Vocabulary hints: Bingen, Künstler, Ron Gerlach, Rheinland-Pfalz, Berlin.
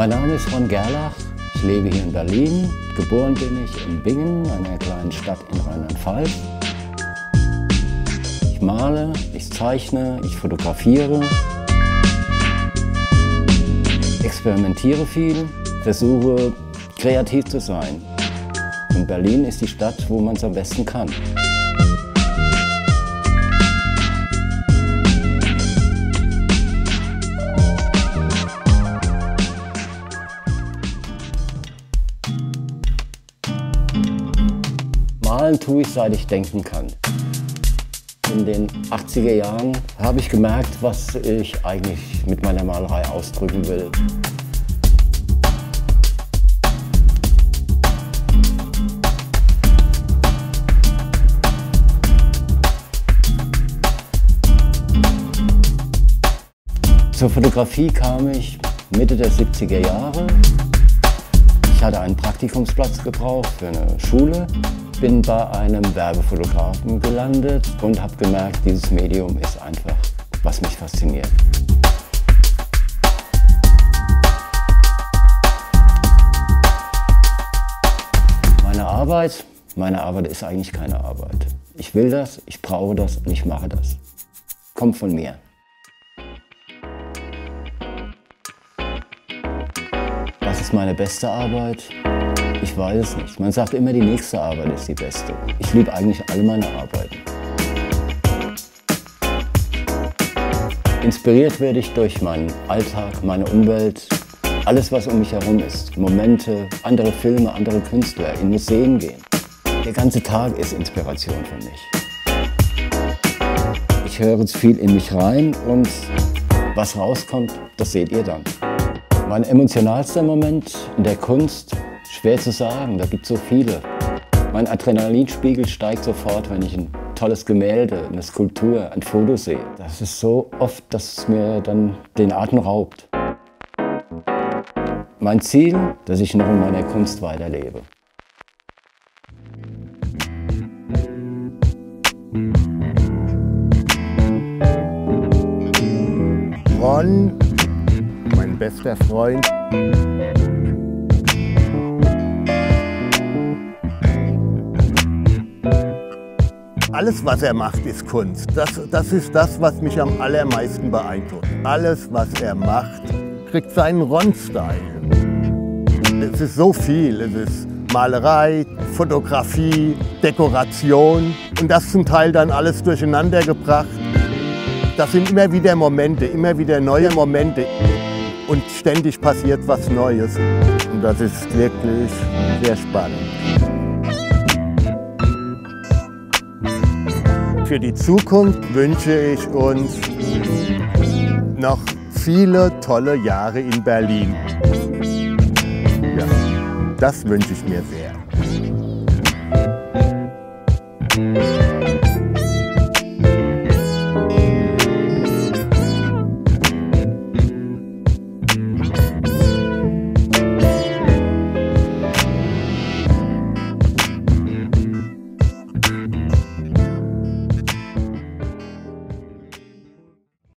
Mein Name ist Ron Gerlach, ich lebe hier in Berlin. Geboren bin ich in Bingen, einer kleinen Stadt in Rheinland-Pfalz. Ich male, ich zeichne, ich fotografiere, experimentiere viel, versuche kreativ zu sein. Und Berlin ist die Stadt, wo man es am besten kann. Malen tue ich, seit ich denken kann. In den 80er Jahren habe ich gemerkt, was ich eigentlich mit meiner Malerei ausdrücken will. Zur Fotografie kam ich Mitte der 70er Jahre. Ich hatte einen Praktikumsplatz gebraucht für eine Schule. Ich bin bei einem Werbefotografen gelandet und habe gemerkt, dieses Medium ist einfach, was mich fasziniert. Meine Arbeit ist eigentlich keine Arbeit. Ich will das, ich brauche das und ich mache das. Kommt von mir. Was ist meine beste Arbeit? Ich weiß es nicht. Man sagt immer, die nächste Arbeit ist die beste. Ich liebe eigentlich alle meine Arbeiten. Inspiriert werde ich durch meinen Alltag, meine Umwelt, alles, was um mich herum ist. Momente, andere Filme, andere Künstler, in Museen gehen. Der ganze Tag ist Inspiration für mich. Ich höre jetzt viel in mich rein und was rauskommt, das seht ihr dann. Mein emotionalster Moment in der Kunst, schwer zu sagen, da gibt es so viele. Mein Adrenalinspiegel steigt sofort, wenn ich ein tolles Gemälde, eine Skulptur, ein Foto sehe. Das ist so oft, dass es mir dann den Atem raubt. Mein Ziel, dass ich noch in meiner Kunst weiterlebe. Ron, mein bester Freund. Alles, was er macht, ist Kunst. Das ist das, was mich am allermeisten beeindruckt. Alles, was er macht, kriegt seinen Ron-Style. Es ist so viel. Es ist Malerei, Fotografie, Dekoration und das zum Teil dann alles durcheinander gebracht. Das sind immer wieder Momente, immer wieder neue Momente. Und ständig passiert was Neues. Und das ist wirklich sehr spannend. Für die Zukunft wünsche ich uns noch viele tolle Jahre in Berlin. Ja, das wünsche ich mir sehr.